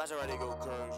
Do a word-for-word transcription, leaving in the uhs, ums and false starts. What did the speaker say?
Maserati go crazy.